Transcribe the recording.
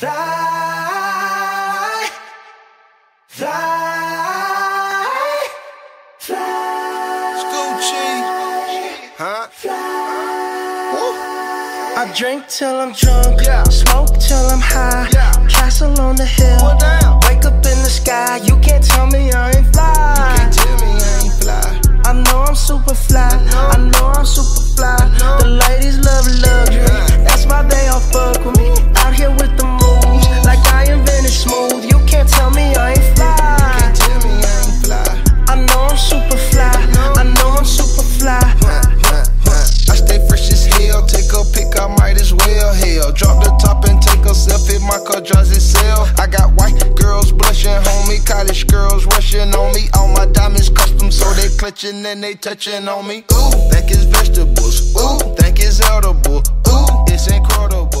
Fly, fly, fly, huh? Fly. I drink till I'm drunk, yeah. Smoke till I'm high, yeah. Castle on the hill, wake up in the sky. You can't tell me I ain't fly. You can't tell me I ain't fly. I know I'm super fly, I know I'm super fly. The ladies love luxury, that's why they all fuck with me. Out here with the moves, like I invented smooth. You can't tell me I ain't fly. You can't tell me I ain't fly. I know I'm super fly, I know I'm super fly. I stay fresh as hell, take a pick, I might as well. Hell, drop the top and take a selfie, my car drives itself. I got white girls blushing, homie, college girls rushing on me. All my diamonds custom, so they clutching and they touching on me. Ooh, think it's vegetables, ooh, think it's edible, ooh, it's incredible.